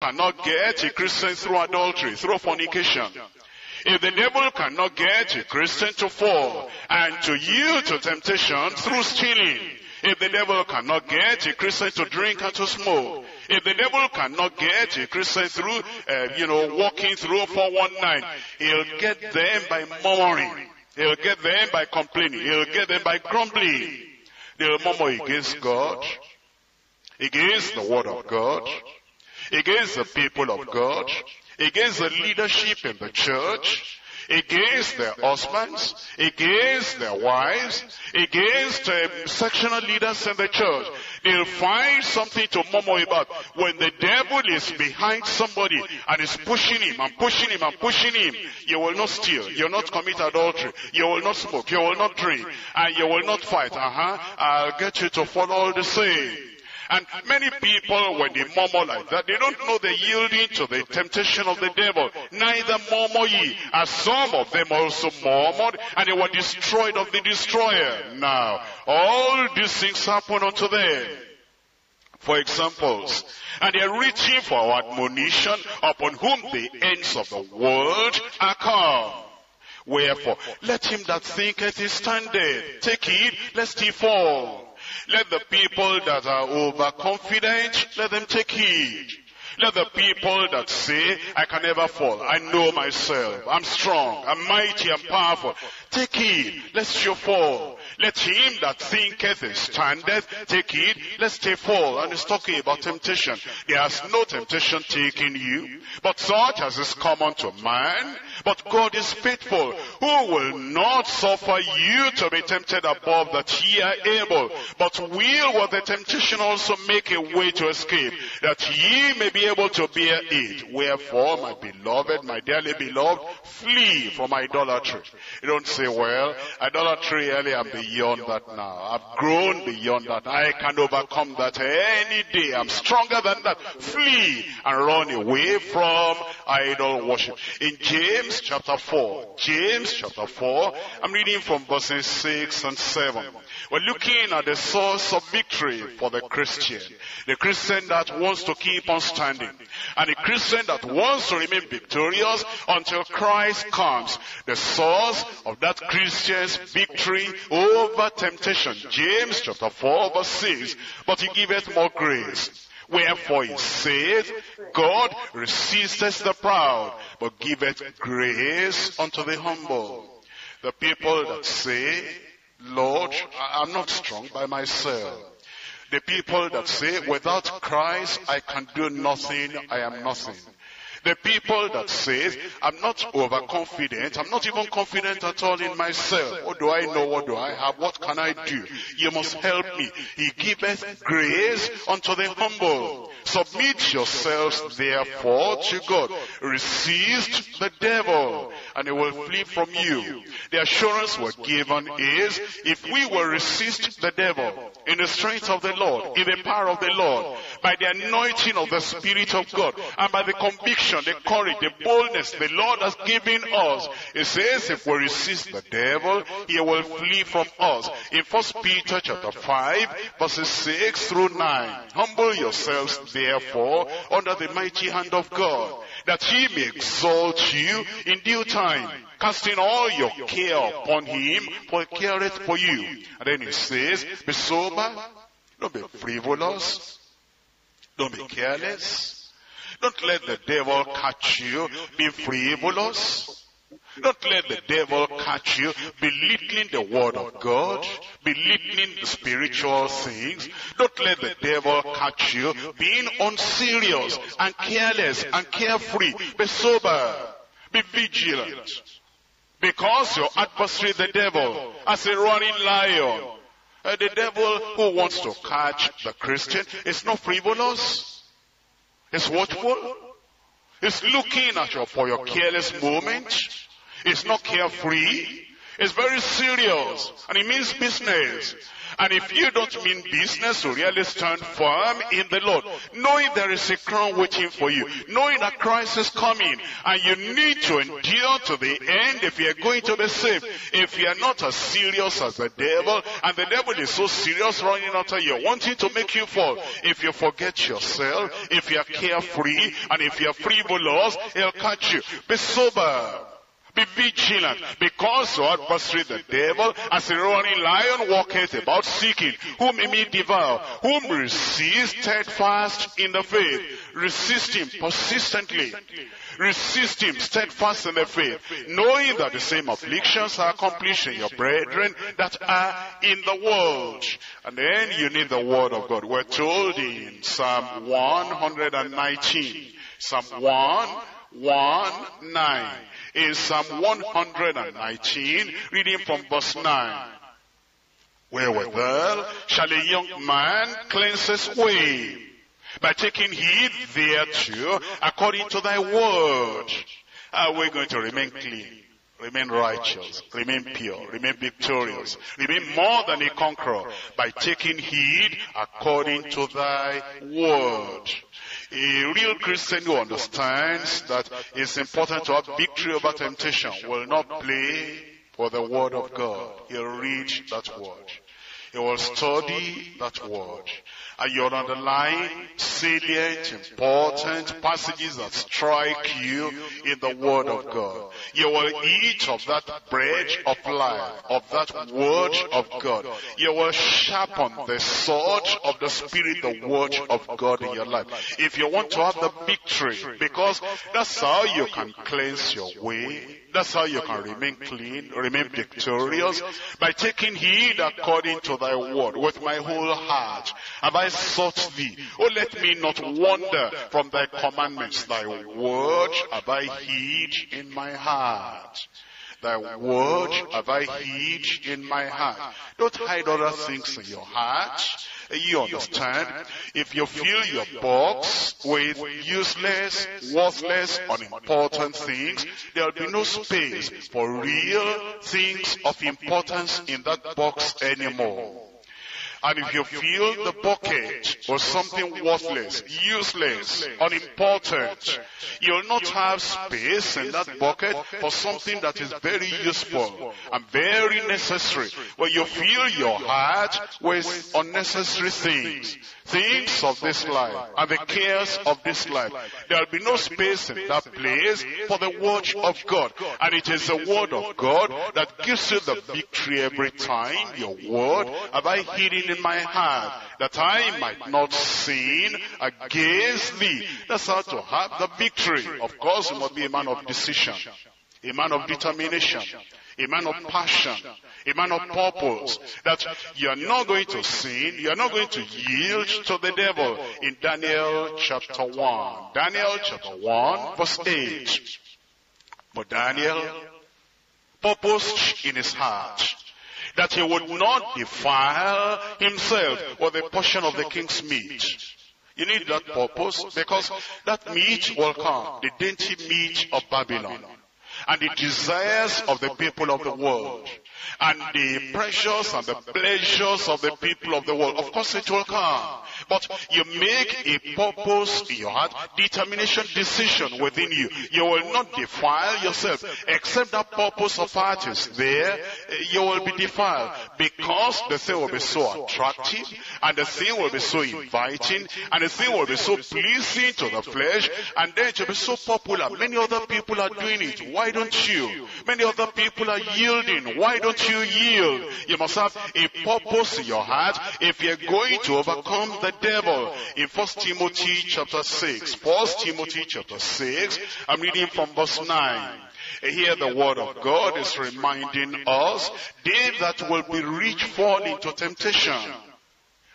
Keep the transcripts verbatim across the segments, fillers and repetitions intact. cannot get a Christian through adultery, through fornication, if the devil cannot get a Christian to fall and to yield to temptation through stealing, if the devil cannot get a Christian to drink and to smoke, if the devil cannot get a Christian through, uh, you know, walking through four one nine, he'll get them by murmuring. He'll get them by complaining. He'll get them by grumbling. They'll murmur against God, against the word of God, against the people of God, against the leadership in the church, against their husbands, against their wives, against uh, sectional leaders in the church. They'll find something to murmur about. When the devil is behind somebody and is pushing him and pushing him and pushing him, you will not steal, you will not commit adultery, you will not smoke, you will not drink, and you will not fight. Uh-huh, I'll get you to follow all the same. And many people, when they murmur like that, they don't know they're yielding to the temptation of the devil. Neither murmur ye, as some of them also murmured, and they were destroyed of the destroyer. Now, all these things happen unto them. For examples, and they are reaching for our admonition, upon whom the ends of the world are come. Wherefore, let him that thinketh he standeth take heed, lest he fall. Let the people that are overconfident, let them take heed. Let the people that say, I can never fall, I know myself, I'm strong, I'm mighty, I'm powerful, take heed, lest you fall. Let him that thinketh he standeth take heed, lest he fall. And he's talking about temptation. There is no temptation taking you, but such as is common to man. But God is faithful, who will not suffer you to be tempted above that ye are able, but will with the temptation also make a way to escape, that ye may be able to bear it. Wherefore, my beloved, my dearly beloved, flee from idolatry. You don't say, well, idolatry, early I'm beyond that now. I've grown beyond that. I can overcome that any day. I'm stronger than that. Flee and run away from idol worship. In James chapter four, James chapter four, I'm reading from verses six and seven. We're looking at the source of victory for the Christian. The Christian that wants to keep on standing. And the Christian that wants to remain victorious until Christ comes. The source of that Christian's victory over temptation. James chapter four verse six. But he giveth more grace. Wherefore he saith, God resisteth the proud, but giveth grace unto the humble. The people that say, Lord, I'm not strong by myself. The people that say, without Christ, I can do nothing, I am nothing. The people that say, I'm not overconfident, I'm not even confident at all in myself. What do I know? What do I have? What can I do? You must help me. He giveth grace unto the humble. Submit yourselves therefore to God. Resist the devil, and he will flee from you. The assurance we're given is, if we will resist the devil in the strength of the Lord, in the power of the Lord, by the anointing of the Spirit of God, and by the conviction, the courage, the boldness the Lord has given us. It says, if we resist the devil, he will flee from us. In First Peter chapter five, verses six through nine, humble yourselves therefore under the mighty hand of God, that he may exalt you in due time, casting all your care upon him, for he careth for you. And then he says, be sober, don't be frivolous, don't be careless. Don't let the devil catch you. Be frivolous. Don't let the devil catch you belittling the word of God, belittling the spiritual things. Don't let the devil catch you being unserious and careless and carefree. Be sober. Be vigilant. Because your adversary, the devil, as a roaring lion, Uh, the devil who wants to catch the Christian is not frivolous. It's watchful. It's looking at you for your careless moment. It's not carefree. It's very serious, and it means business. And if you don't mean business, so really stand firm in the Lord, knowing there is a crown waiting for you, knowing that Christ is coming, and you need to endure to the end if you are going to be saved. If you are not as serious as the devil, and the devil is so serious running after you, wanting to make you fall, if you forget yourself, if you are carefree, and if you are frivolous, he'll catch you. Be sober. Be vigilant, because the adversary, the devil, as a roaring lion, walketh about seeking whom he may devour. Whom resist steadfast in the faith. Resist him persistently. Resist him steadfast in the faith, knowing that the same afflictions are accomplished in your brethren that are in the world. And then you need the word of God. We're told in Psalm one nineteen, Psalm one, one, nine. In Psalm one nineteen, reading from verse nine. Wherewithal shall a young man cleanse his way? By taking heed thereto, according to thy word. Are we going to remain clean, remain righteous, remain pure, remain victorious, remain more than a conqueror? By taking heed according to thy word. A real Christian who understands that it's important to have victory over temptation will not play for the word of God. He'll read that word. He will study that word. And you'll underline salient, important passages that strike you in the word of God. You will eat of that bread of life, of that word of God. You will sharpen the sword of the Spirit, the word of God in your life. If you want to have the victory, because that's how you can cleanse your way. That's how you can remain clean, remain victorious, by taking heed according to thy word. With my whole heart have I sought thee. Oh, let me not wander from thy commandments. Thy word have I hid in my heart. Thy word have I hid in my heart. Don't hide other things in your heart. You understand? If you fill your box with useless, worthless, unimportant things, there will be no space for real things of importance in that box anymore. And if you fill the bucket with something worthless, useless, unimportant, you'll not have space in that bucket for something that is very useful and very necessary. When you fill your heart with unnecessary things, things of this life and the cares of this life, there will be no space in that place for the word of God. And it is the word of God that gives you the victory every time. Your word have I hidden in my heart, that I might not sin against thee. That's how to have the victory. Of course, you must be a man of decision, a man of determination, a man of passion, a man of purpose, that you are not going to sin, you are not going to yield to the devil. In Daniel chapter one, Daniel chapter one, verse eight. But Daniel purposed in his heart that he would not defile himself with a portion of the king's meat. You need that purpose, because that meat will come, the dainty meat of Babylon, and the desires of the people of the world, and the pressures and the pleasures of the people of the world. Of course it will come. But you make a purpose in your heart, determination, decision within you. You will not defile yourself. Except that purpose of heart is there, you will be defiled. Because the thing will be so attractive, and the thing will be so inviting, and the thing will be so pleasing to the flesh, and then it will be so popular. Many other people are doing it. Why don't you? Many other people are yielding. Why don't you yield? You must have a purpose in your heart if you're going to overcome the devil. In First Timothy chapter six, First Timothy chapter six, I'm reading from verse nine. Here the word of God is reminding us, they that will be rich fall into temptation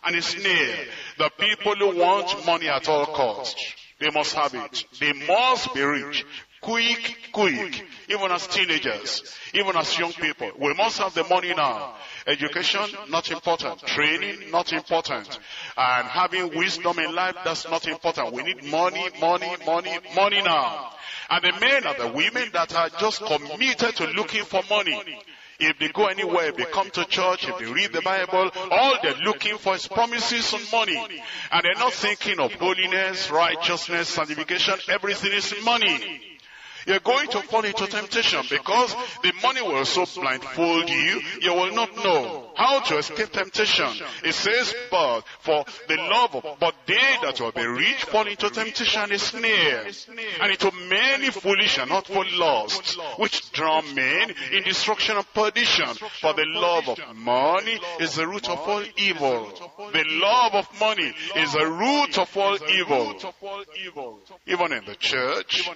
and a snare. The people who want money at all costs, they must have it. They must be rich. Quick, quick, even as teenagers, even as young people. We must have the money now. Education, not important. Training, not important. And having wisdom in life, that's not important. We need money, money, money, money now. And the men and the women that are just committed to looking for money. If they go anywhere, if they come to church, if they read the Bible, all they're looking for is promises and money. And they're not thinking of holiness, righteousness, sanctification. Everything is money. You're going to fall into temptation because the money will so blindfold you, you will not know how to escape temptation. It says, but for the love of, but they that will be rich fall into temptation and a snare, and into many foolish and hurtful lusts, which draw men in destruction and perdition. For the love of money is the root of all evil. The love of money is the root of all evil. Even in the church,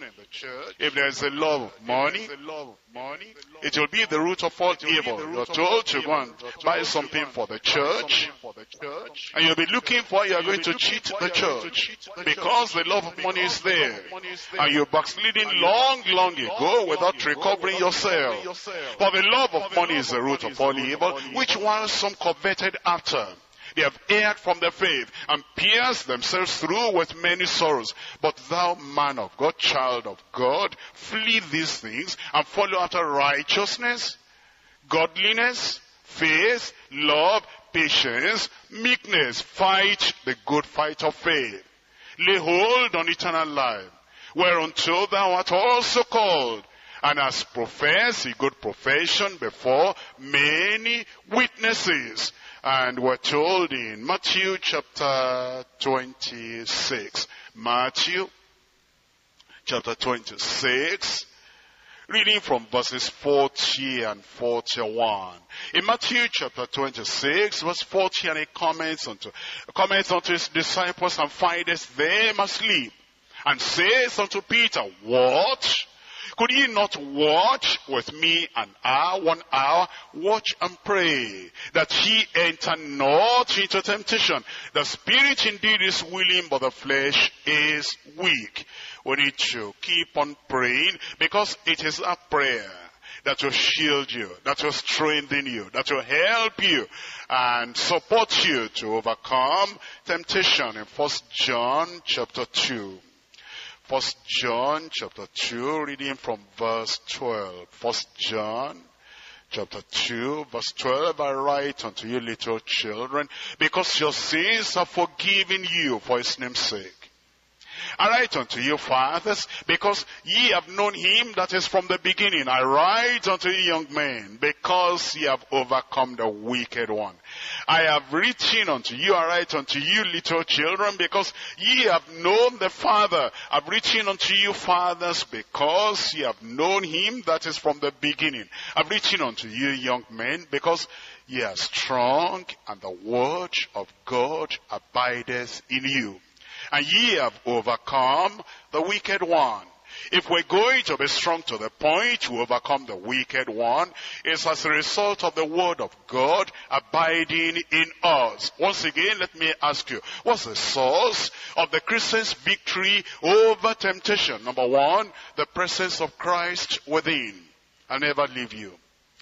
if there is a love of money, it will be the root of all evil. You're told to go and buy something for the church, and you'll be looking for you are going to cheat the church because the love of money is there, and you're backsliding long, long ago without recovering yourself. For the love of money is the root of all evil, which while some coveted after, they have erred from the faith and pierced themselves through with many sorrows. But thou, man of God, child of God, flee these things and follow after righteousness, godliness, faith, love, patience, meekness. Fight the good fight of faith. Lay hold on eternal life, whereunto thou art also called, and hast professed a good profession before many witnesses. And we're told in Matthew chapter twenty-six. Matthew chapter twenty-six. Reading from verses forty and forty-one. In Matthew chapter twenty-six, verse forty, and he comments unto, comments unto his disciples, and findeth them asleep, and says unto Peter, Watch. Could ye not watch with me an hour, one hour? Watch and pray, that ye enter not into temptation. The spirit indeed is willing, but the flesh is weak. We need to keep on praying, because it is our prayer that will shield you, that will strengthen you, that will help you and support you to overcome temptation. In First John chapter two. First John chapter two, reading from verse twelve. First John chapter two, verse twelve, I write unto you, little children, because your sins are forgiven you for his name's sake. I write unto you, fathers, because ye have known him that is from the beginning. I write unto you, young men, because ye have overcome the wicked one. I have written unto you, I write unto you, little children, because ye have known the Father. I have written unto you, fathers, because ye have known him that is from the beginning. I have written unto you, young men, because ye are strong, and the word of God abideth in you. And ye have overcome the wicked one. If we're going to be strong to the point to overcome the wicked one, it's as a result of the word of God abiding in us. Once again, let me ask you, what's the source of the Christian's victory over temptation? Number one, the presence of Christ within. I'll never leave you.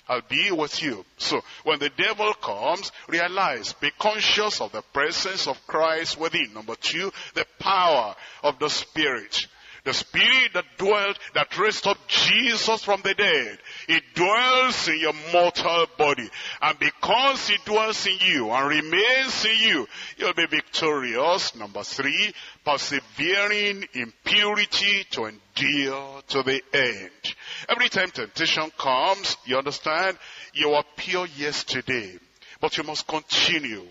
I'll be with you. So, when the devil comes, realize, be conscious of the presence of Christ within. Number two, the power of the Spirit. The Spirit that dwelt, that raised up Jesus from the dead. It dwells in your mortal body. And because it dwells in you and remains in you, you'll be victorious. Number three, persevering in purity to endure to the end. Every time temptation comes, you understand, you were pure yesterday. But you must continue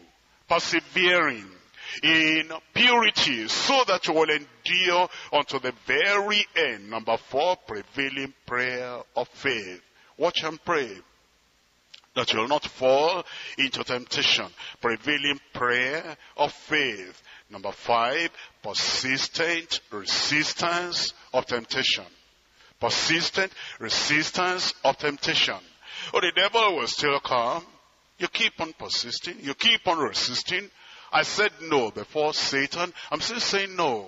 persevering in purity, so that you will endure unto the very end. Number four, prevailing prayer of faith. Watch and pray, that you will not fall into temptation. Prevailing prayer of faith. Number five, persistent resistance of temptation. Persistent resistance of temptation. Oh, the devil will still come. You keep on persisting. You keep on resisting. I said no before Satan. I'm still saying no.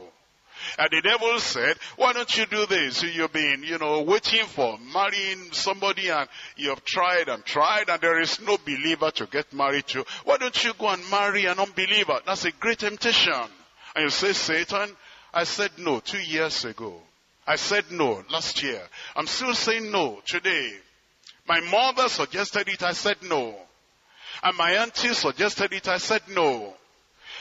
And the devil said, why don't you do this? You've been, you know, waiting for marrying somebody, and you have tried and tried, and there is no believer to get married to. Why don't you go and marry an unbeliever? That's a great temptation. And you say, Satan, I said no two years ago. I said no last year. I'm still saying no today. My mother suggested it, I said no. And my auntie suggested it, I said no.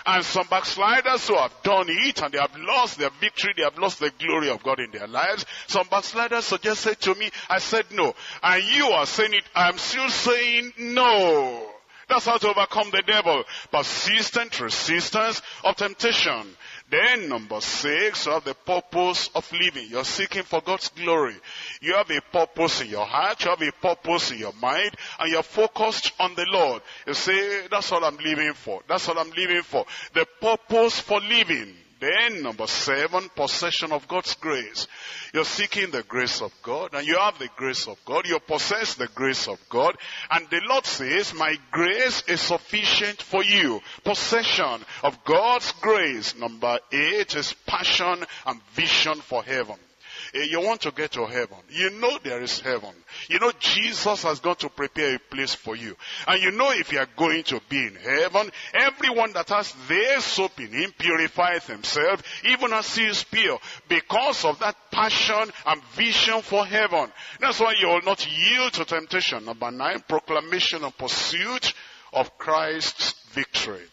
And some backsliders who have done it and they have lost their victory, they have lost the glory of God in their lives. Some backsliders suggested to me, I said no. And you are saying it, I'm still saying no. That's how to overcome the devil. Persistent resistance of temptation. Then number six, you have the purpose of living. You're seeking for God's glory. You have a purpose in your heart. You have a purpose in your mind. And you're focused on the Lord. You say, that's all I'm living for. That's all I'm living for. The purpose for living. Then number seven, possession of God's grace. You're seeking the grace of God, and you have the grace of God. You possess the grace of God. And the Lord says, my grace is sufficient for you. Possession of God's grace. Number eight is passion and vision for heaven. You want to get to heaven. You know there is heaven. You know Jesus has gone to prepare a place for you. And you know if you are going to be in heaven, everyone that has this hope in him purifies himself, even as he is pure, because of that passion and vision for heaven. That's why you will not yield to temptation. Number nine, proclamation and pursuit of Christ's victory.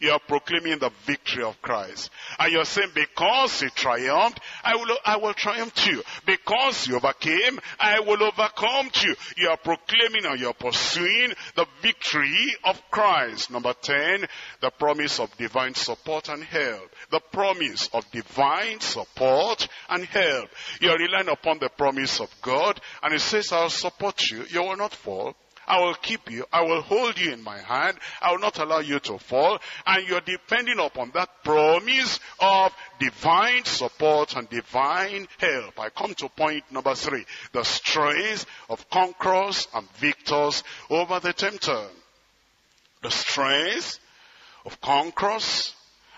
You are proclaiming the victory of Christ. And you are saying, because he triumphed, I will, I will triumph too. Because he overcame, I will overcome too. You are proclaiming and you are pursuing the victory of Christ. Number ten, the promise of divine support and help. The promise of divine support and help. You are relying upon the promise of God. And it says, I will support you. You will not fall. I will keep you. I will hold you in my hand. I will not allow you to fall. And you're depending upon that promise of divine support and divine help. I come to point number three. The strength of conquerors and victors over the tempter. The strength of conquerors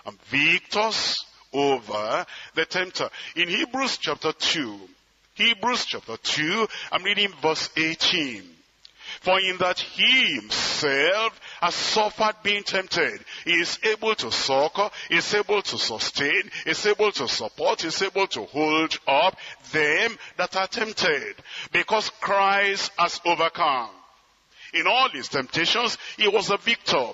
and victors over the tempter. In Hebrews chapter two, Hebrews chapter two, I'm reading verse eighteen. For in that he himself has suffered being tempted, he is able to succor, he is able to sustain, he is able to support, he is able to hold up them that are tempted. Because Christ has overcome. In all his temptations, he was a victor.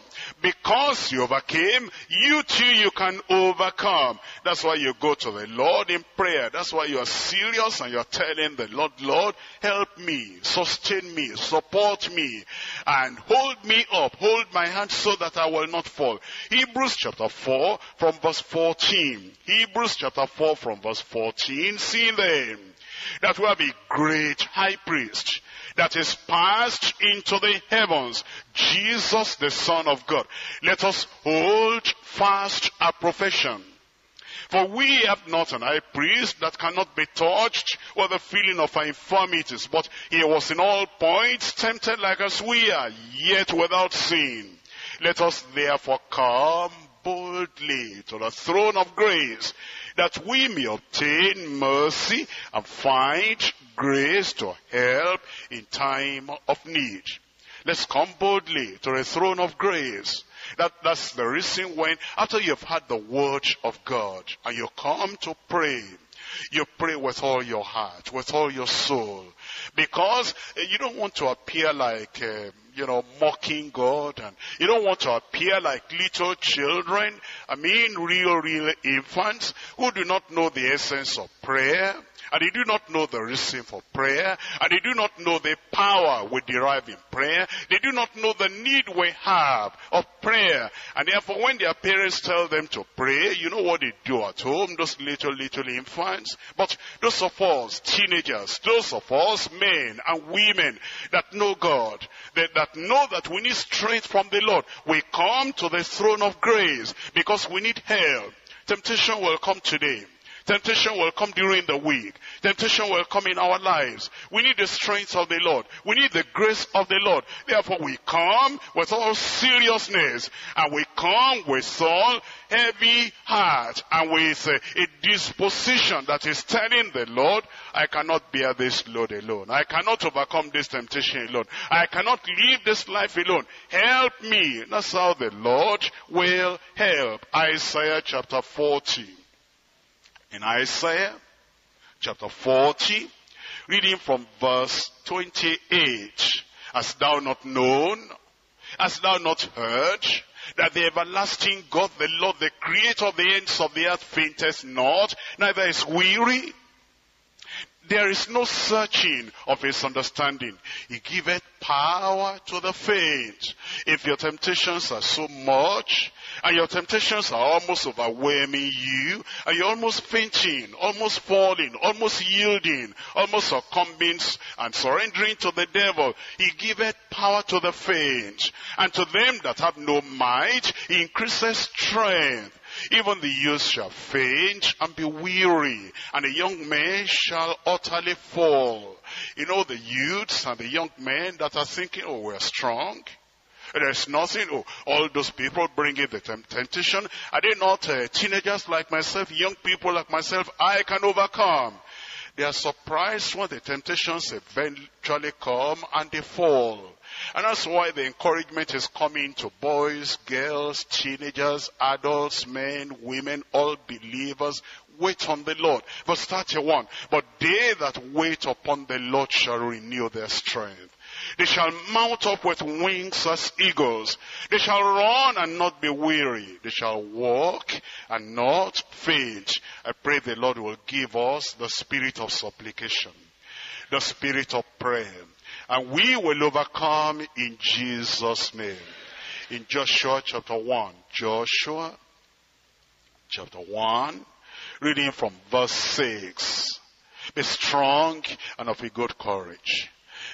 Because you overcame, you too, you can overcome. That's why you go to the Lord in prayer. That's why you are serious and you are telling the Lord, Lord, help me, sustain me, support me, and hold me up, hold my hand so that I will not fall. Hebrews chapter four from verse fourteen. Hebrews chapter four from verse fourteen. See then, that we have a great high priest that is passed into the heavens, Jesus the Son of God. Let us hold fast our profession. For we have not an high priest that cannot be touched with the feeling of our infirmities, but he was in all points tempted like as we are, yet without sin. Let us therefore come boldly to the throne of grace, that we may obtain mercy and find grace to help in time of need. Let's come boldly to the throne of grace. That, that's the reason when, after you've had the word of God, and you come to pray, you pray with all your heart, with all your soul. Because you don't want to appear like, uh, you know, mocking God. And you don't want to appear like little children. I mean, real, real infants who do not know the essence of prayer. And they do not know the reason for prayer. And they do not know the power we derive in prayer. They do not know the need we have of prayer. And therefore, when their parents tell them to pray, you know what they do at home, those little, little infants. But those of us, teenagers, those of us, men and women that know God, that, that know that we need strength from the Lord, we come to the throne of grace because we need help. Temptation will come today. Temptation will come during the week. Temptation will come in our lives. We need the strength of the Lord. We need the grace of the Lord. Therefore, we come with all seriousness, and we come with all heavy heart, and with a, a disposition that is telling the Lord, I cannot bear this load alone. I cannot overcome this temptation alone. I cannot live this life alone. Help me. That's how the Lord will help. Isaiah chapter forty. In Isaiah chapter forty, reading from verse twenty-eight. Hast thou not known? Hast thou not heard? That the everlasting God, the Lord, the creator of the ends of the earth, fainteth not, neither is weary. There is no searching of his understanding. He giveth power to the faint. If your temptations are so much, and your temptations are almost overwhelming you, and you're almost fainting, almost falling, almost yielding, almost succumbing and surrendering to the devil, he giveth power to the faint. And to them that have no might, he increases strength. Even the youth shall faint and be weary, and the young men shall utterly fall. You know, the youths and the young men that are thinking, oh, we're strong. There's nothing. Oh, all those people bringing the temptation. Are they not uh, teenagers like myself, young people like myself? I can overcome. They are surprised when the temptations eventually come and they fall. And that's why the encouragement is coming to boys, girls, teenagers, adults, men, women, all believers. Wait on the Lord. Verse thirty-one. But they that wait upon the Lord shall renew their strength. They shall mount up with wings as eagles. They shall run and not be weary. They shall walk and not faint. I pray the Lord will give us the spirit of supplication, the spirit of prayer. And we will overcome in Jesus' name. In Joshua chapter one. Joshua chapter one. Reading from verse six. Be strong and of a good courage.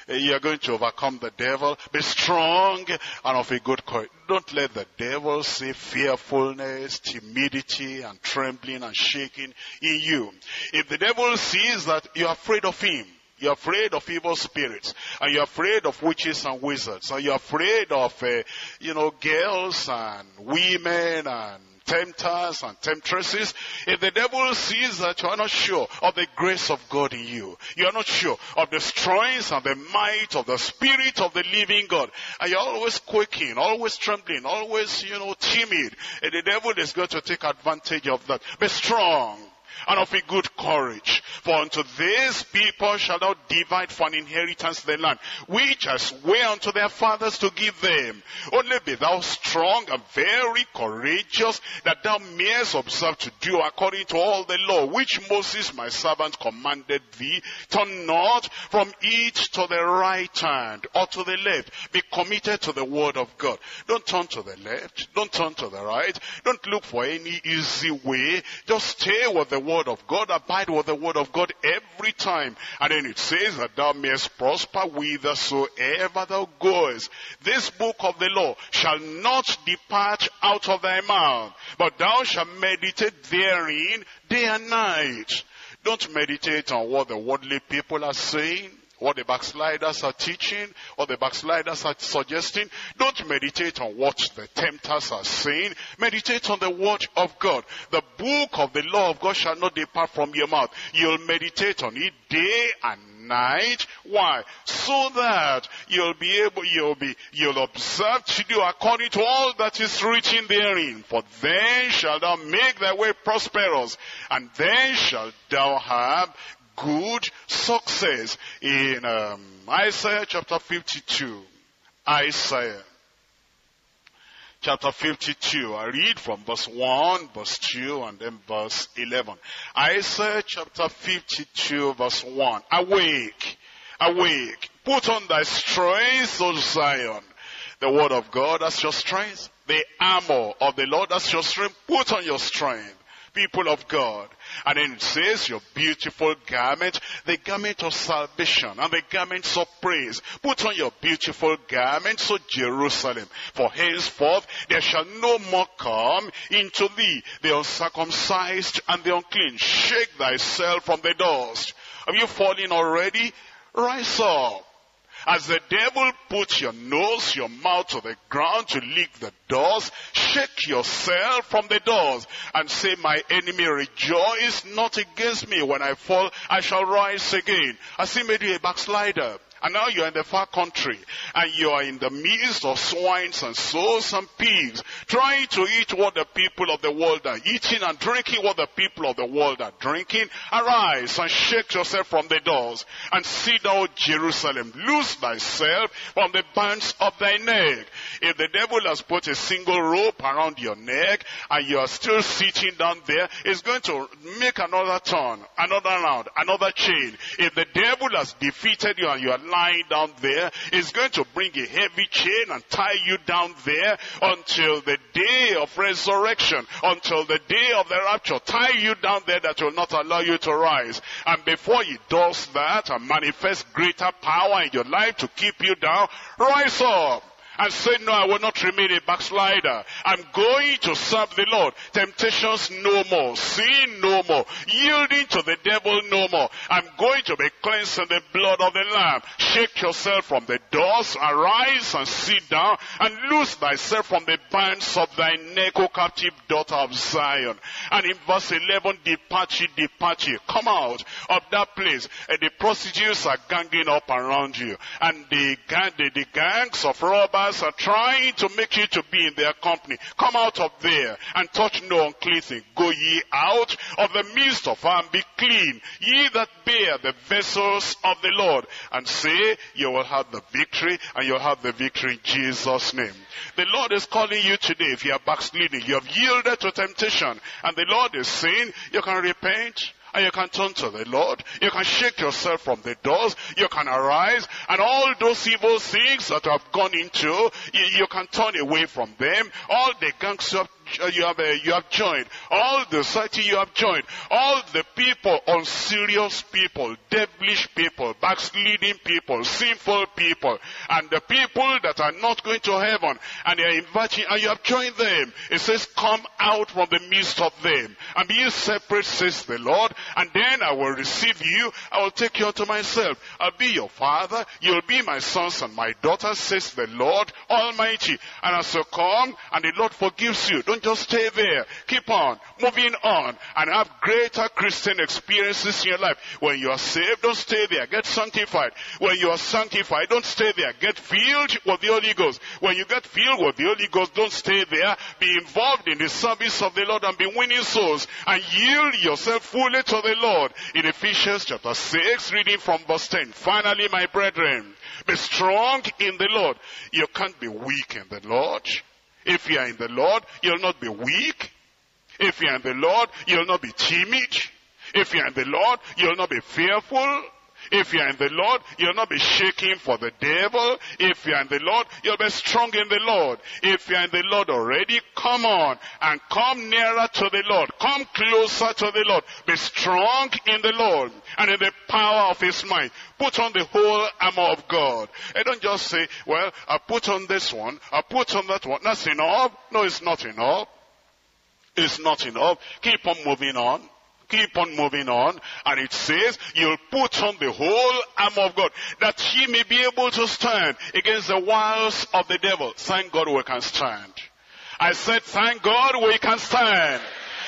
You are going to overcome the devil. Be strong and of a good courage. Don't let the devil see fearfulness, timidity, and trembling and shaking in you. If the devil sees that you are afraid of him, you're afraid of evil spirits, and you're afraid of witches and wizards, and you're afraid of, uh, you know, girls and women and tempters and temptresses. If the devil sees that you are not sure of the grace of God in you, you are not sure of the strength and the might of the Spirit of the living God, and you're always quaking, always trembling, always, you know, timid, and the devil is going to take advantage of that. Be strong and of a good courage, for unto these people shall thou divide for an inheritance the land, which I swear unto their fathers to give them. Only be thou strong and very courageous, that thou mayest observe to do according to all the law, which Moses my servant commanded thee. Turn not from it to the right hand or to the left. Be committed to the word of God. Don't turn to the left. Don't turn to the right. Don't look for any easy way. Just stay with the word of God, abide with the word of God every time. And then it says that thou mayest prosper whithersoever thou goest. This book of the law shall not depart out of thy mouth, but thou shalt meditate therein day and night. Don't meditate on what the worldly people are saying, what the backsliders are teaching, what the backsliders are suggesting. Don't meditate on what the tempters are saying. Meditate on the word of God. The book of the law of God shall not depart from your mouth. You'll meditate on it day and night. Why? So that you'll be able, you'll be, you'll observe to do according to all that is written therein. For then shalt thou make thy way prosperous, and then shalt thou have good success. In um, Isaiah chapter fifty-two. Isaiah chapter fifty-two. I read from verse one, verse two, and then verse eleven. Isaiah chapter fifty-two, verse one. Awake, awake, put on thy strength, O Zion. The word of God, that's your strength. The armor of the Lord, that's your strength. Put on your strength, people of God. And then it says, your beautiful garment, the garment of salvation and the garments of praise. Put on your beautiful garments, O Jerusalem. For henceforth there shall no more come into thee the uncircumcised and the unclean. Shake thyself from the dust. Have you fallen already? Rise up. As the devil puts your nose, your mouth to the ground to lick the dust, shake yourself from the dust and say, my enemy rejoice not against me. When I fall, I shall rise again. As he made you a backslider, And now you're in the far country, and you're in the midst of swines and sows and pigs, trying to eat what the people of the world are eating and drinking what the people of the world are drinking. Arise and shake yourself from the doors, and see thou Jerusalem. Loose thyself from the bands of thy neck. If the devil has put a single rope around your neck, and you are still sitting down there, it's going to make another turn, another round, another chain. If the devil has defeated you and you are lying down there, it's going to bring a heavy chain and tie you down there until the day of resurrection, until the day of the rapture. Tie you down there that will not allow you to rise. And before he does that and manifests greater power in your life to keep you down, rise up and say, no, I will not remain a backslider. I'm going to serve the Lord. Temptations no more. Sin no more. Yielding to the devil no more. I'm going to be cleansed in the blood of the Lamb. Shake yourself from the doors. Arise and sit down. And loose thyself from the bands of thy neck, O captive daughter of Zion. And in verse eleven, depart ye, depart ye. Come out of that place. And the prostitutes are ganging up around you. And the, the, the gangs of robbers are trying to make you to be in their company. Come out of there and touch no unclean thing. Go ye out of the midst of her and be clean, ye that bear the vessels of the Lord, and say, you will have the victory, and you'll have the victory in Jesus' name. The Lord is calling you today. If you are backsliding, you have yielded to temptation, and the Lord is saying, you can repent. And you can turn to the Lord. You can shake yourself from the doors. You can arise. And all those evil things that have gone into, you, you can turn away from them. All the gangs you have, you have, you have joined. All the society you have joined. All the people, unserious people, devilish people, backsliding people, sinful people. And the people that are not going to heaven. And they are inviting, and you have joined them. It says, come out from the midst of them. And be separate, says the Lord. And then I will receive you. I will take you unto myself. I'll be your father. You'll be my sons and my daughters, says the Lord Almighty. And as you come, and the Lord forgives you. Don't just stay there. Keep on moving on and have greater Christian experiences in your life. When you are saved, don't stay there. Get sanctified. When you are sanctified, don't stay there. Get filled with the Holy Ghost. When you get filled with the Holy Ghost, don't stay there. Be involved in the service of the Lord and be winning souls and yield yourself fully to the Lord. In Ephesians chapter six, reading from verse ten. Finally, my brethren, be strong in the Lord. You can't be weak in the Lord. If you are in the Lord, you'll not be weak. If you are in the Lord, you'll not be timid. If you are in the Lord, you'll not be fearful. If you are in the Lord, you'll not be shaking for the devil. If you are in the Lord, you'll be strong in the Lord. If you are in the Lord already, come on and come nearer to the Lord. Come closer to the Lord. Be strong in the Lord and in the power of his might. Put on the whole armor of God. And don't just say, well, I put on this one, I put on that one. That's enough. No, it's not enough. It's not enough. Keep on moving on. Keep on moving on. And it says, you'll put on the whole armor of God, that ye may be able to stand against the wiles of the devil. Thank God we can stand. I said, thank God we can stand.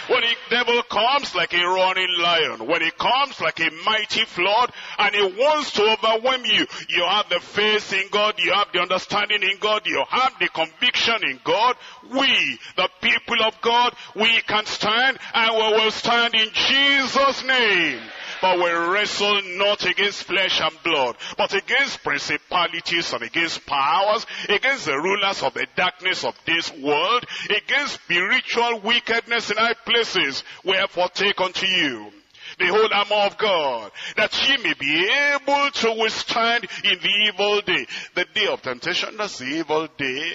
When the devil comes like a roaring lion, when he comes like a mighty flood, and he wants to overwhelm you, you have the faith in God, you have the understanding in God, you have the conviction in God. We, the people of God, we can stand, and we will stand in Jesus' name. But we wrestle not against flesh and blood, but against principalities and against powers, against the rulers of the darkness of this world, against spiritual wickedness in high places. Wherefore take unto you the whole armor of God, that ye may be able to withstand in the evil day. The day of temptation, that's the evil day.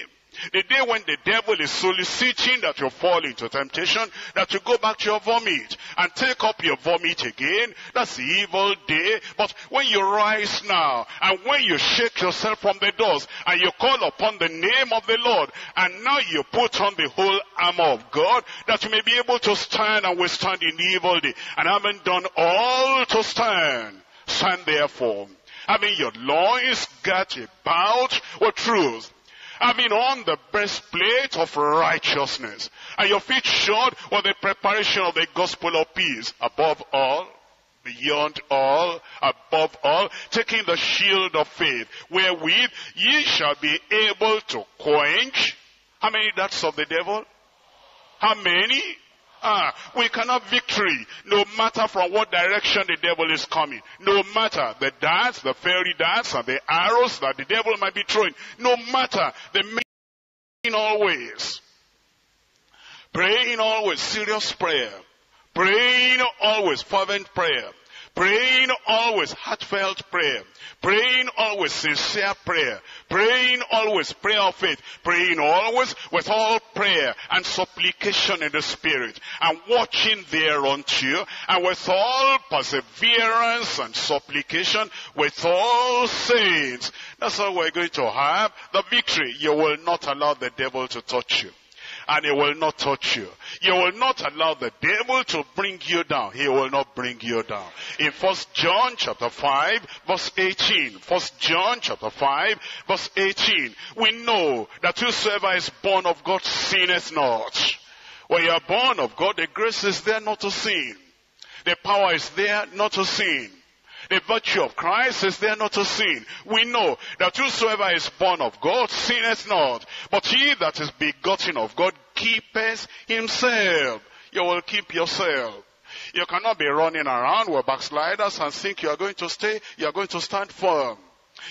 The day when the devil is soliciting that you fall into temptation, that you go back to your vomit and take up your vomit again, that's the evil day. But when you rise now, and when you shake yourself from the doors, and you call upon the name of the Lord, and now you put on the whole armor of God, that you may be able to stand and withstand in the evil day. And having done all to stand, stand therefore, having your loins girt about with truth, having on the breastplate of righteousness, and your feet shod with the preparation of the gospel of peace. Above all, beyond all, above all, taking the shield of faith, wherewith ye shall be able to quench. How many darts of the devil? How many? Ah, we can have victory, no matter from what direction the devil is coming. No matter the darts, the fiery darts, and the arrows that the devil might be throwing. No matter, the main always. Praying always, serious prayer. Praying always, fervent prayer. Praying always, heartfelt prayer. Praying always, sincere prayer. Praying always, prayer of faith. Praying always with all prayer and supplication in the Spirit. And watching thereunto, and with all perseverance and supplication, with all saints. That's how we're going to have the victory. You will not allow the devil to touch you. And he will not touch you. You will not allow the devil to bring you down. He will not bring you down. In First John chapter five, verse eighteen. First John chapter five, verse eighteen. We know that whosoever is born of God sinneth not. When you are born of God, the grace is there not to sin. The power is there not to sin. The virtue of Christ is there not to sin. We know that whosoever is born of God sinneth not. But he that is begotten of God keepeth himself. You will keep yourself. You cannot be running around with backsliders and think you are going to stay, you are going to stand firm.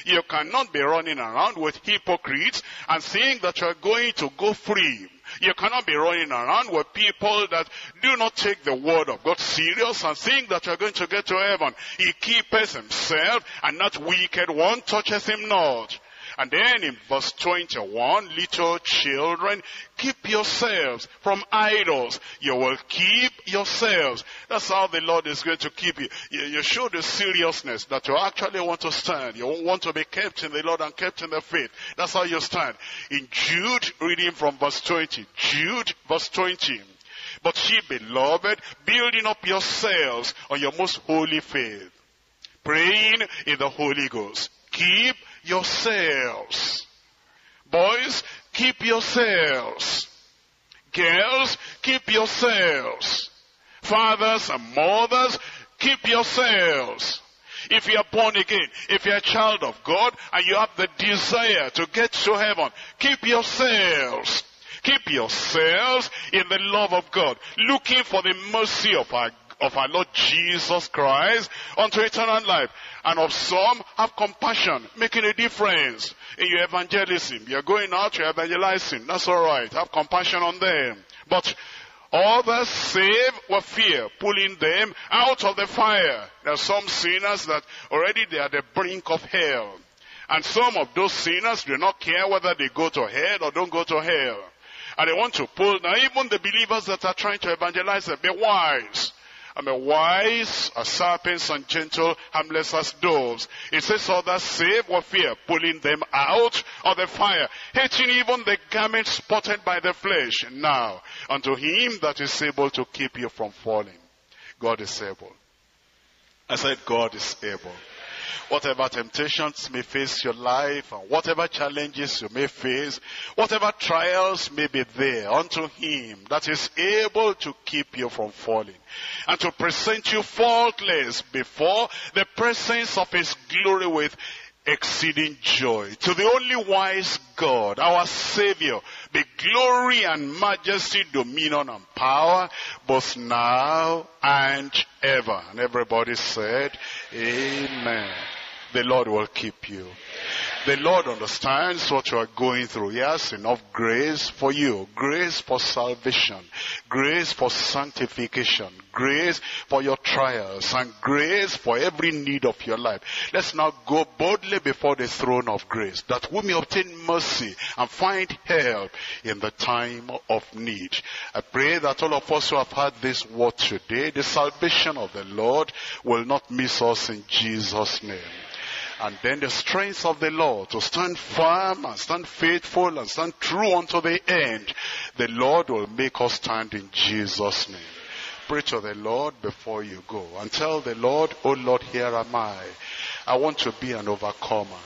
You cannot be running around with hypocrites and think that you are going to go free. You cannot be running around with people that do not take the word of God serious and think that you are going to get to heaven. He keepeth himself, and that wicked one toucheth him not. And then in verse twenty-one, little children, keep yourselves from idols. You will keep yourselves. That's how the Lord is going to keep you. You, you show the seriousness that you actually want to stand. You want to be kept in the Lord and kept in the faith. That's how you stand. In Jude, reading from verse twenty. Jude, verse twenty. But ye beloved, building up yourselves on your most holy faith, praying in the Holy Ghost. Keep yourselves. Boys, keep yourselves. Girls, keep yourselves. Fathers and mothers, keep yourselves. If you are born again, if you are a child of God, and you have the desire to get to heaven, keep yourselves. Keep yourselves in the love of God, looking for the mercy of our God. Of our Lord Jesus Christ unto eternal life. And of some have compassion, making a difference in your evangelism. You're going out, you're evangelizing. That's all right. Have compassion on them. But others save with fear, pulling them out of the fire. There are some sinners that already they are at the brink of hell. And some of those sinners do not care whether they go to hell or don't go to hell. And they want to pull. Now even the believers that are trying to evangelize them, be wise. I'm a wise as serpents and gentle, harmless as doves. It says others save with fear, pulling them out of the fire, hating even the garment spotted by the flesh. Now, unto him that is able to keep you from falling. God is able. I said God is able. Whatever temptations may face your life, and whatever challenges you may face, whatever trials may be there, unto him that is able to keep you from falling, and to present you faultless before the presence of his glory with exceeding joy. To the only wise God, our Savior, be glory and majesty, dominion and power, both now and ever. And everybody said, Amen. The Lord will keep you. The Lord understands what you are going through. He has enough grace for you. Grace for salvation. Grace for sanctification. Grace for your trials. And grace for every need of your life. Let's now go boldly before the throne of grace, that we may obtain mercy and find help in the time of need. I pray that all of us who have heard this word today, the salvation of the Lord will not miss us in Jesus' name. And then the strength of the Lord to stand firm and stand faithful and stand true unto the end. The Lord will make us stand in Jesus' name. Pray to the Lord before you go. And tell the Lord, "Oh Lord, here am I. I want to be an overcomer.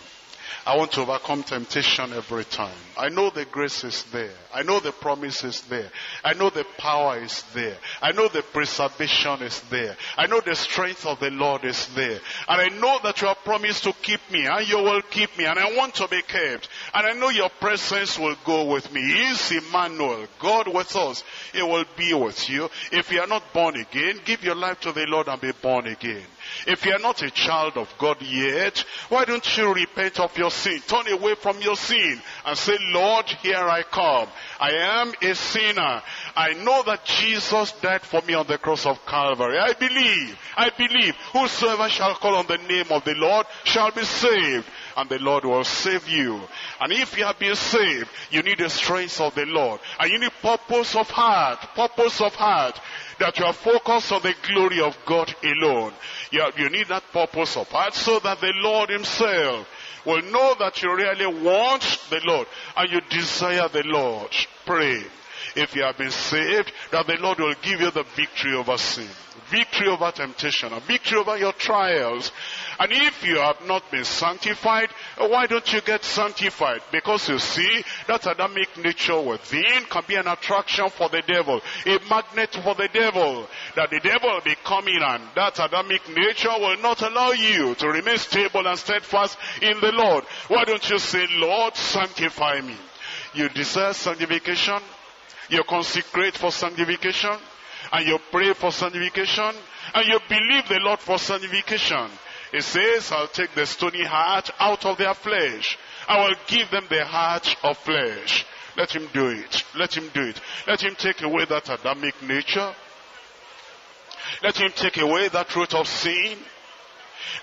I want to overcome temptation every time. I know the grace is there. I know the promise is there. I know the power is there. I know the preservation is there. I know the strength of the Lord is there. And I know that you have promised to keep me, and you will keep me, and I want to be kept. And I know your presence will go with me. He is Emmanuel, God with us. He will be with you. If you are not born again, give your life to the Lord and be born again. If you are not a child of God yet, why don't you repent of your sin? Turn away from your sin and say, Lord, here I come. I am a sinner. I know that Jesus died for me on the cross of Calvary. I believe, I believe, whosoever shall call on the name of the Lord shall be saved. And the Lord will save you. And if you have been saved, you need the strength of the Lord. And you need purpose of heart, purpose of heart. That you are focused on the glory of God alone. You, have, you need that purpose of heart so that the Lord himself will know that you really want the Lord and you desire the Lord. Pray, if you have been saved, that the Lord will give you the victory over sin, victory over temptation, and victory over your trials. And if you have not been sanctified, why don't you get sanctified? Because you see, that Adamic nature within can be an attraction for the devil, a magnet for the devil, that the devil will be coming, and that Adamic nature will not allow you to remain stable and steadfast in the Lord. Why don't you say, Lord, sanctify me? You desire sanctification, you consecrate for sanctification, and you pray for sanctification, and you believe the Lord for sanctification. It says, I'll take the stony heart out of their flesh. I will give them the heart of flesh. Let him do it. Let him do it. Let him take away that Adamic nature. Let him take away that root of sin.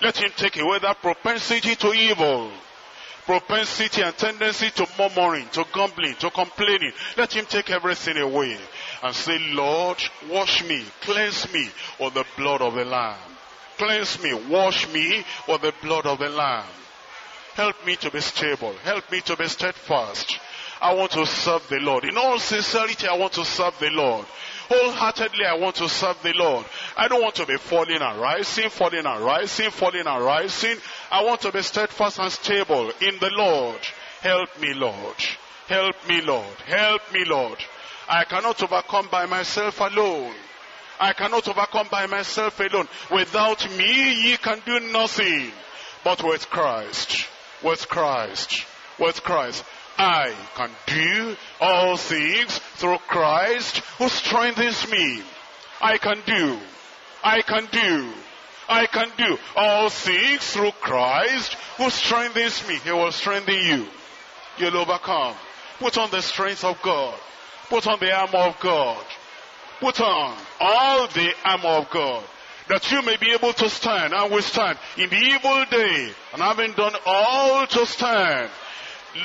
Let him take away that propensity to evil. Propensity and tendency to murmuring, to grumbling, to complaining. Let him take everything away and say, Lord, wash me, cleanse me with the blood of the Lamb. Cleanse me, wash me with the blood of the Lamb. Help me to be stable. Help me to be steadfast. I want to serve the Lord. In all sincerity, I want to serve the Lord. Wholeheartedly, I want to serve the Lord. I don't want to be falling and rising, falling and rising, falling and rising. I want to be steadfast and stable in the Lord. Help me, Lord. Help me, Lord. Help me, Lord. I cannot overcome by myself alone. I cannot overcome by myself alone. Without me, ye can do nothing. But with Christ, with Christ, with Christ, I can do all things through Christ who strengthens me. I can do, I can do, I can do all things through Christ who strengthens me. He will strengthen you. You'll overcome. Put on the strength of God. Put on the armor of God. Put on all the armor of God, that you may be able to stand and withstand in the evil day, and having done all to stand.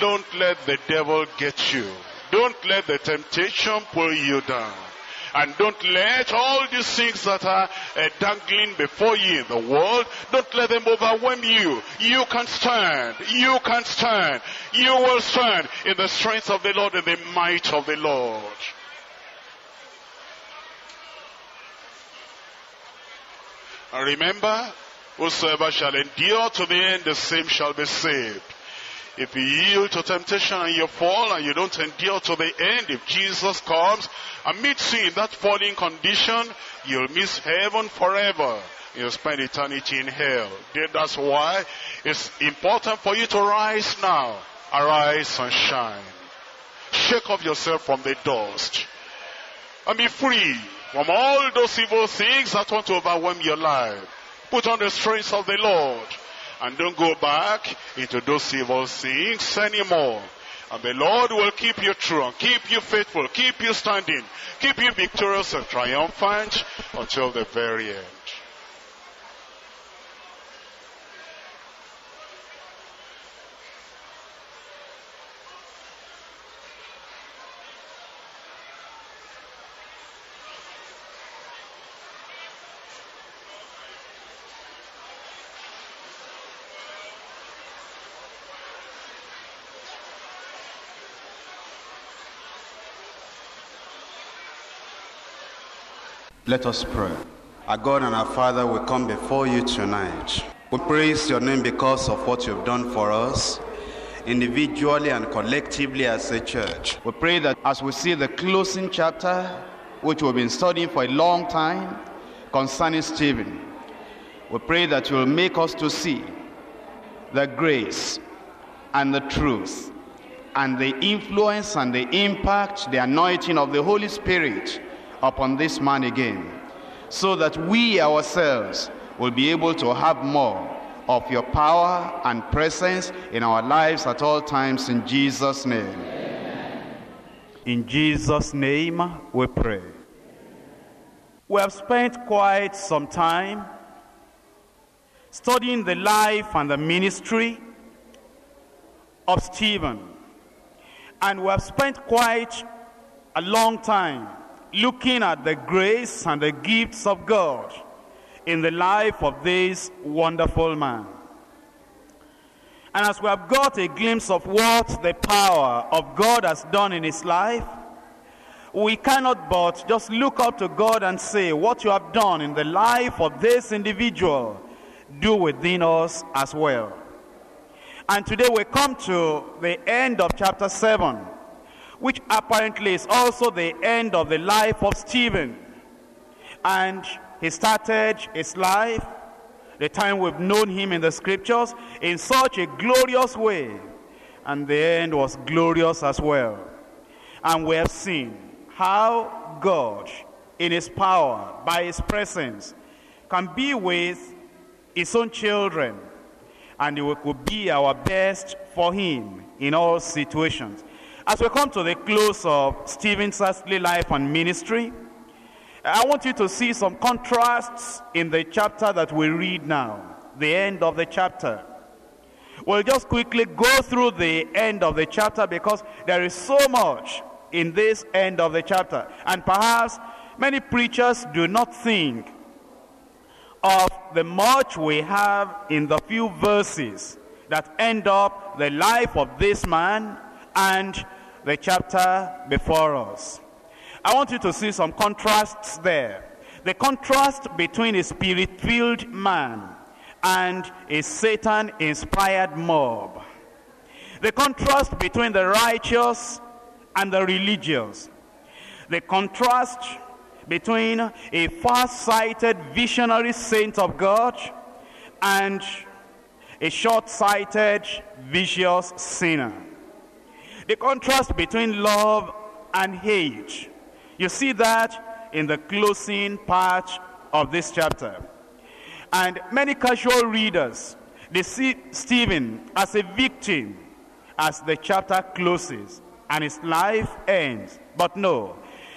Don't let the devil get you. Don't let the temptation pull you down. And don't let all these things that are uh, dangling before you in the world, don't let them overwhelm you. You can stand. You can stand. You will stand in the strength of the Lord and the might of the Lord. And remember, whosoever shall endure to the end, the same shall be saved. If you yield to temptation and you fall and you don't endure to the end, if Jesus comes and meets you in that falling condition, you'll miss heaven forever. You'll spend eternity in hell. That's why it's important for you to rise now. Arise and shine. Shake off yourself from the dust. And be free from all those evil things that want to overwhelm your life. Put on the strength of the Lord. And don't go back into those evil things anymore. And the Lord will keep you true and keep you faithful, keep you standing, keep you victorious and triumphant until the very end. Let us pray. Our God and our Father, we come before you tonight. We praise your name because of what you've done for us. individually and collectively as a church. We pray that as we see the closing chapter, which we've been studying for a long time, concerning Stephen, we pray that you will make us to see the grace and the truth and the influence and the impact, the anointing of the Holy Spirit upon this man again, so that we ourselves will be able to have more of your power and presence in our lives at all times, in Jesus' name. Amen. In Jesus' name we pray. We have spent quite some time studying the life and the ministry of Stephen, and we have spent quite a long time looking at the grace and the gifts of God in the life of this wonderful man. And as we have got a glimpse of what the power of God has done in his life, we cannot but just look up to God and say, what you have done in the life of this individual, do within us as well. And today we come to the end of chapter seven, which apparently is also the end of the life of Stephen. And he started his life, the time we've known him in the scriptures, in such a glorious way, and the end was glorious as well. And we have seen how God, in his power, by his presence, can be with his own children, and it could be our best for him in all situations. As we come to the close of Stephen's earthly life and ministry, I want you to see some contrasts in the chapter that we read now, the end of the chapter. We'll just quickly go through the end of the chapter because there is so much in this end of the chapter. And perhaps many preachers do not think of the much we have in the few verses that end up the life of this man and the chapter before us. I want you to see some contrasts there. The contrast between a spirit-filled man and a Satan-inspired mob. The contrast between the righteous and the religious. The contrast between a far-sighted visionary saint of God and a short-sighted vicious sinner. The contrast between love and hate. You see that in the closing part of this chapter. And many casual readers, they see Stephen as a victim as the chapter closes and his life ends. But no,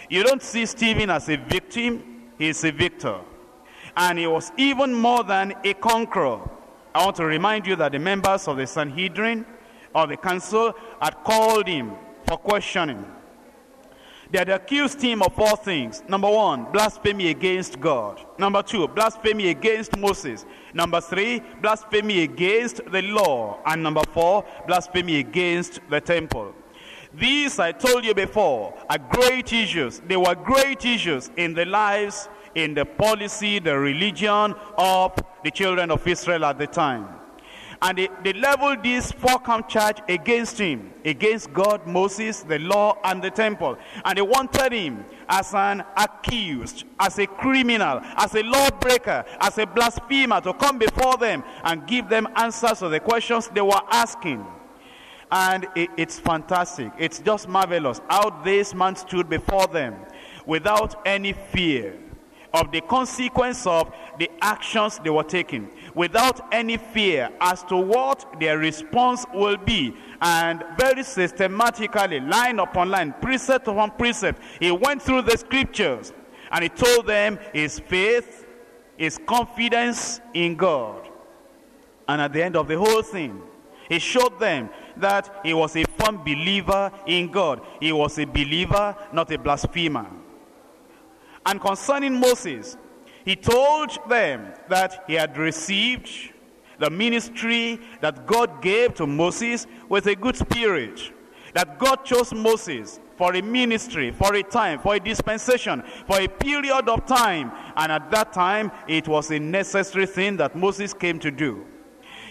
you don't see Stephen as a victim, he is a victor. And he was even more than a conqueror. I want to remind you that the members of the Sanhedrin, of the council, had called him for questioning. They had accused him of four things. Number one, blasphemy against God. Number two, blasphemy against Moses. Number three, blasphemy against the law. And number four, blasphemy against the temple. These, I told you before, are great issues. They were great issues in the lives, in the policy, the religion of the children of Israel at the time. And they, they leveled this four-count charge against him, against God, Moses, the law, and the temple. And they wanted him as an accused, as a criminal, as a lawbreaker, as a blasphemer, to come before them and give them answers to the questions they were asking. And it, it's fantastic. It's just marvelous how this man stood before them without any fear of the consequence of the actions they were taking, without any fear as to what their response will be. And very systematically, line upon line, precept upon precept, he went through the scriptures and he told them his faith, his confidence in God. And at the end of the whole thing, he showed them that he was a firm believer in God. He was a believer, not a blasphemer. And concerning Moses, he told them that he had received the ministry that God gave to Moses with a good spirit, that God chose Moses for a ministry, for a time, for a dispensation, for a period of time. And at that time, it was a necessary thing that Moses came to do.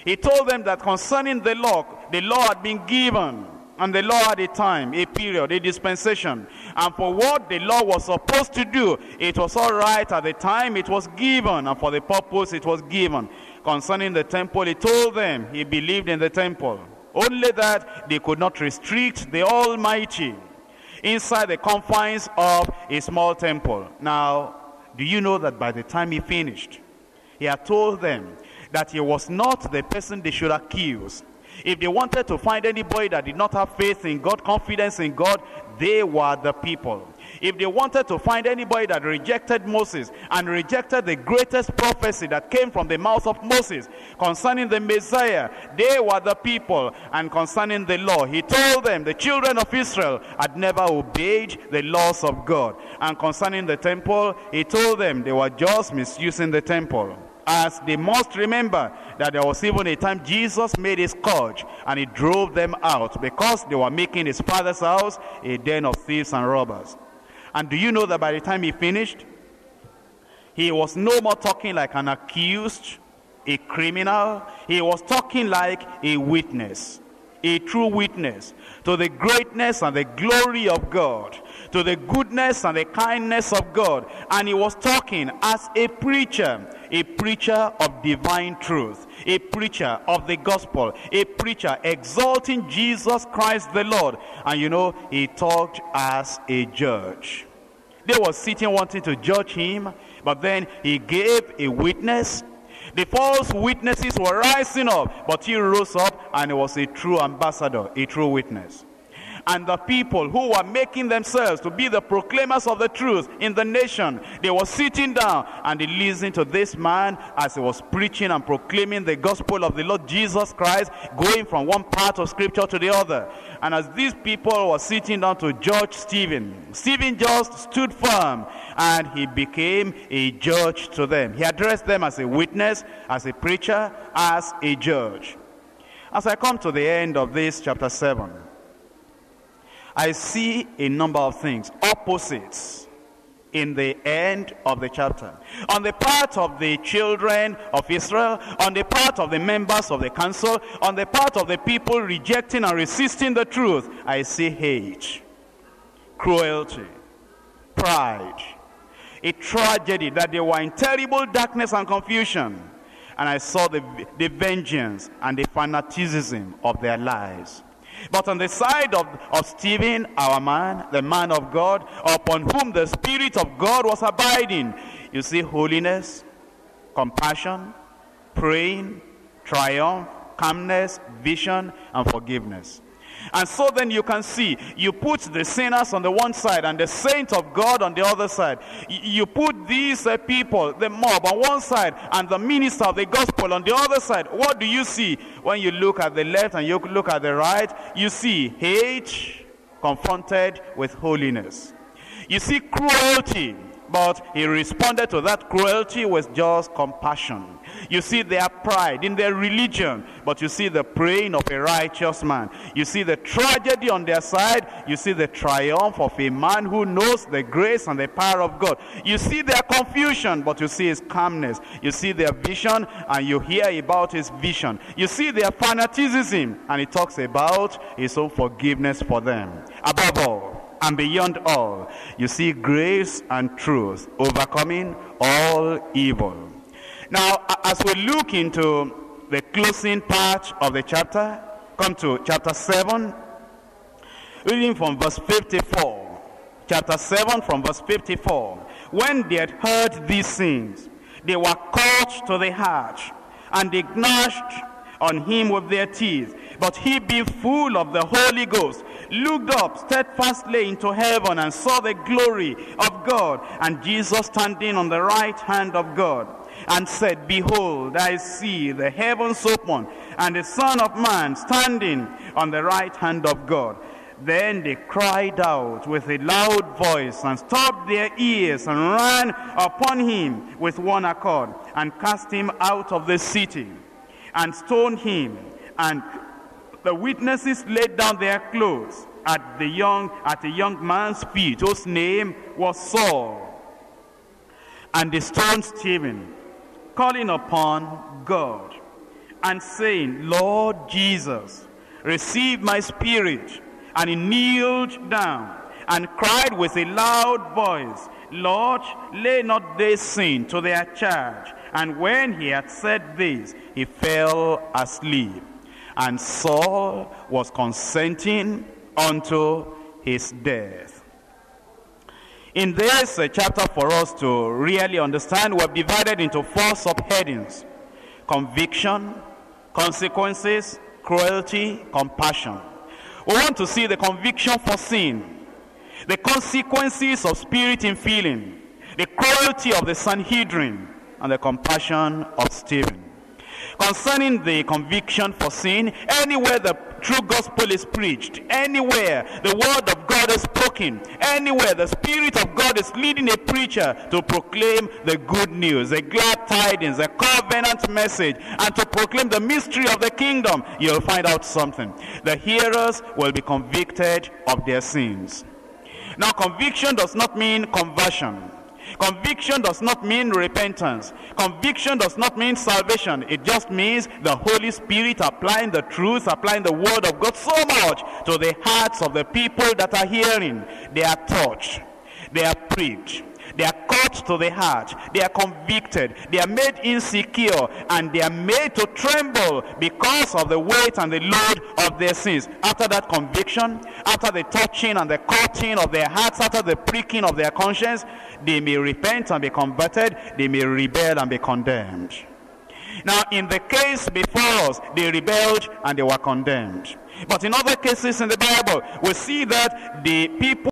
He told them that concerning the law, the law had been given, and the law had a time, a period, a dispensation. And for what the law was supposed to do, it was all right at the time it was given, and for the purpose it was given. Concerning the temple, he told them he believed in the temple, only that they could not restrict the Almighty inside the confines of a small temple. Now, do you know that by the time he finished, he had told them that he was not the person they should accuse. If they wanted to find anybody that did not have faith in God, confidence in God, they were the people. If they wanted to find anybody that rejected Moses and rejected the greatest prophecy that came from the mouth of Moses concerning the Messiah, they were the people. And concerning the law, he told them the children of Israel had never obeyed the laws of God. And concerning the temple, he told them they were just misusing the temple. As they must remember that there was even a time Jesus made his scourge and he drove them out because they were making his father's house a den of thieves and robbers. And do you know that by the time he finished, he was no more talking like an accused, a criminal. He was talking like a witness, a true witness to the greatness and the glory of God, to the goodness and the kindness of God. And he was talking as a preacher, a preacher of divine truth, a preacher of the gospel, a preacher exalting Jesus Christ the Lord. And you know, he talked as a judge. They were sitting wanting to judge him, but then he gave a witness. The false witnesses were rising up, but he rose up and he was a true ambassador, a true witness. And the people who were making themselves to be the proclaimers of the truth in the nation, they were sitting down and they listened to this man as he was preaching and proclaiming the gospel of the Lord Jesus Christ, going from one part of scripture to the other. And as these people were sitting down to judge Stephen, Stephen just stood firm and he became a judge to them. He addressed them as a witness, as a preacher, as a judge. As I come to the end of this chapter seven, I see a number of things, opposites, in the end of the chapter. On the part of the children of Israel, on the part of the members of the council, on the part of the people rejecting and resisting the truth, I see hate, cruelty, pride, a tragedy that they were in terrible darkness and confusion. And I saw the, the vengeance and the fanaticism of their lives. But on the side of, of Stephen, our man, the man of God, upon whom the Spirit of God was abiding, you see holiness, compassion, praying, triumph, calmness, vision, and forgiveness. And so then you can see, you put the sinners on the one side and the saints of God on the other side. You put these uh, people, the mob, on one side and the minister of the gospel on the other side. What do you see? When you look at the left and you look at the right, you see hate confronted with holiness. You see cruelty, but he responded to that cruelty with just compassion. You see their pride in their religion, but you see the praying of a righteous man. You see the tragedy on their side. You see the triumph of a man who knows the grace and the power of God. You see their confusion, but you see his calmness. You see their vision, and you hear about his vision. You see their fanaticism, and he talks about his own forgiveness for them. Above all, and beyond all, you see grace and truth overcoming all evil. Now, as we look into the closing part of the chapter, come to chapter seven, reading from verse fifty-four. Chapter seven from verse fifty-four. When they had heard these things, they were caught to the heart, and they gnashed on him with their teeth. But he, being full of the Holy Ghost, looked up steadfastly into heaven and saw the glory of God and Jesus standing on the right hand of God, and said, Behold, I see the heavens open and the Son of Man standing on the right hand of God. Then they cried out with a loud voice and stopped their ears and ran upon him with one accord and cast him out of the city and stoned him. And the witnesses laid down their clothes at the young at a young man's feet, whose name was Saul. And they stoned Stephen, calling upon God and saying, Lord Jesus, received my spirit. And he kneeled down and cried with a loud voice, Lord, lay not this sin to their charge. And when he had said this, he fell asleep. And Saul was consenting unto his death. In this uh, chapter, for us to really understand, we're divided into four subheadings: conviction, consequences, cruelty, compassion. We want to see the conviction for sin, the consequences of spirit infilling, the cruelty of the Sanhedrin, and the compassion of Stephen. Concerning the conviction for sin, anywhere the true gospel is preached, anywhere the word of God is spoken, anywhere the Spirit of God is leading a preacher to proclaim the good news, the glad tidings, the covenant message, and to proclaim the mystery of the kingdom, you'll find out something. The hearers will be convicted of their sins. Now, conviction does not mean conversion. Conviction does not mean repentance. Conviction does not mean salvation. It just means the Holy Spirit applying the truth, applying the word of God so much to the hearts of the people that are hearing. They are touched. They are pricked. They are caught to the heart. They are convicted. They are made insecure. And they are made to tremble because of the weight and the load of their sins. After that conviction, after the touching and the cutting of their hearts, after the pricking of their conscience, they may repent and be converted. They may rebel and be condemned. Now, in the case before us, they rebelled and they were condemned. But in other cases in the Bible, we see that the people